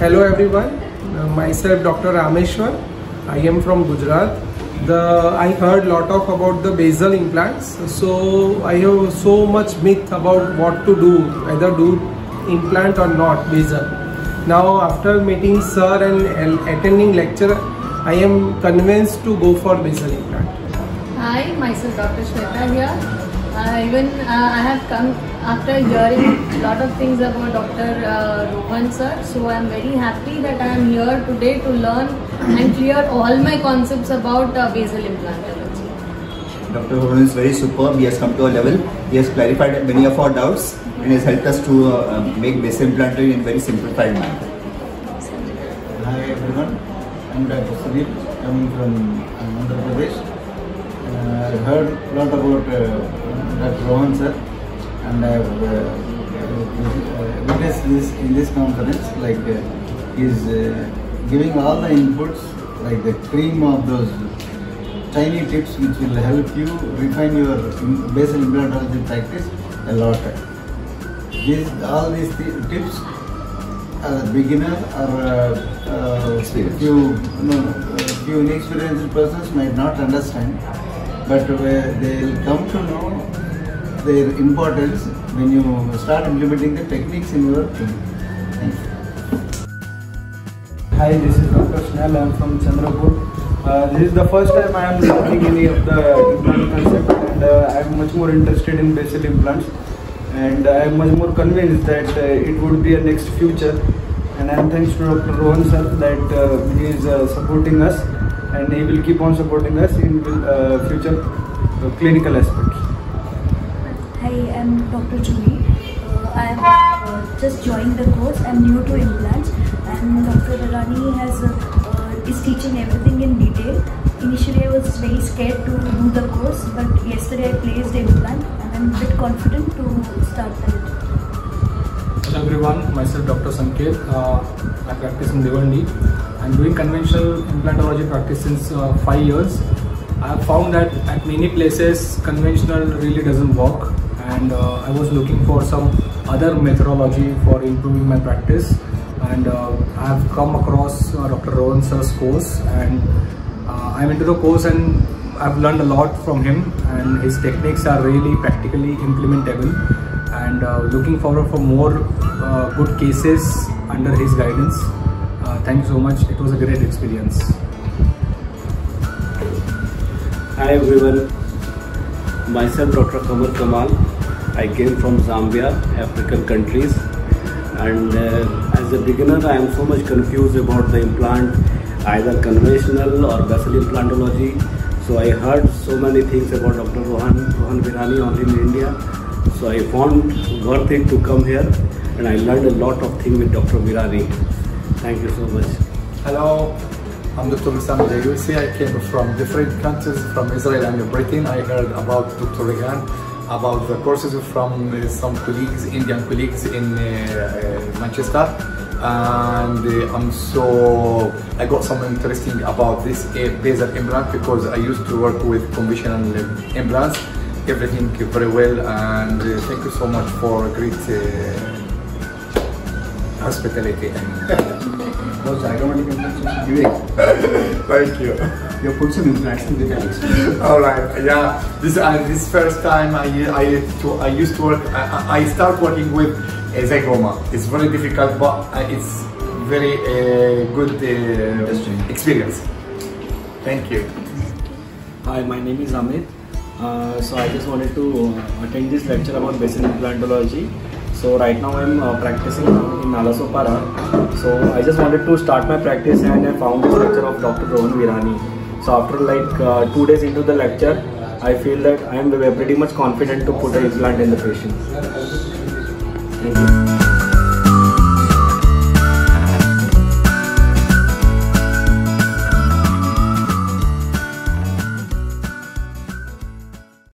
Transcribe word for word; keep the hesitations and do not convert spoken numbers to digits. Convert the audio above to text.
Hello everyone, uh, myself Doctor Rameshwar. I am from Gujarat. The, I heard lot of about the basal implants, so I have so much myth about what to do, whether do implant or not basal. Now after meeting sir and attending lecture, I am convinced to go for basal implant. Hi, myself Doctor Shweta here. Uh, even uh, I have come after hearing a lot of things about Doctor Uh, Rohan sir, so I am very happy that I am here today to learn and clear all my concepts about uh, basal implantology. Doctor Rohan is very superb. He has come to a level. He has clarified many of our doubts and has helped us to uh, make basal implantology in a very simplified manner. Hi everyone, I am Doctor Sudeep, coming from Andhra Pradesh. Uh, I heard a lot about uh, Doctor Rohan sir, and I have uh, witnessed this in this conference. Like uh, he is uh, giving all the inputs, like the cream of those tiny tips, which will help you refine your basal implantology practice a lot. These all these th tips, as a beginner or uh, uh, few no, few inexperienced persons might not understand, but uh, they will come to know their importance when you start implementing the techniques in your clinic. Thank you. Hi, this is Doctor Snell. I am from Chandrapur. Uh, this is the first time I am learning any of the implant concept, and uh, I am much more interested in basal implants, and I am much more convinced that uh, it would be a next future. And I am thanks to Doctor Rohan sir that uh, he is uh, supporting us, and he will keep on supporting us in uh, future uh, clinical aspects. I am Doctor Chumi. Uh, I have uh, just joined the course. I am new to implants, and Doctor Rani has uh, uh, is teaching everything in detail. Initially, I was very scared to do the course, but yesterday I placed implant, and I am a bit confident to start the course. Hello everyone, myself Doctor Sanket. Uh, I practice in Devali. I am doing conventional implantology practice since uh, five years. I have found that at many places conventional really doesn't work. And uh, I was looking for some other methodology for improving my practice, and uh, I have come across uh, Doctor Rohan sir's course, and uh, I went to the course and I have learned a lot from him, and his techniques are really practically implementable, and uh, looking forward for more uh, good cases under his guidance. Uh, thank you so much, it was a great experience. Hi everyone, myself Doctor Kamal Kamal. I came from Zambia, African countries, and uh, as a beginner I am so much confused about the implant, either conventional or basal implantology. So I heard so many things about Doctor Rohan, Rohan Virani on in India. So I found worth it to come here, and I learned a lot of things with Doctor Virani. Thank you so much. Hello, I'm Doctor Mustango de. See, I came from different countries, from Israel and Britain. I heard about Doctor Rohan, about the courses from uh, some colleagues, Indian colleagues in uh, uh, Manchester, and uh, I'm so I got some interesting about this uh, basal implant, because I used to work with conventional implants, everything very well, and uh, thank you so much for a great uh, hospitality. Thank you. You put some implants in the connection. All right, yeah. This uh, this first time I I to, I used to work. I, I start working with uh, zygoma. It's very difficult, but uh, it's very uh, good uh, experience. Thank you. Hi, my name is Amit. Uh, so I just wanted to uh, attend this lecture about basal implantology. So right now I am uh, practicing in Nala Sopara. So I just wanted to start my practice, and I found this lecture of Doctor Rohan Virani. So after like uh, two days into the lecture, I feel that I am pretty much confident to put an implant in the patient. Thank you.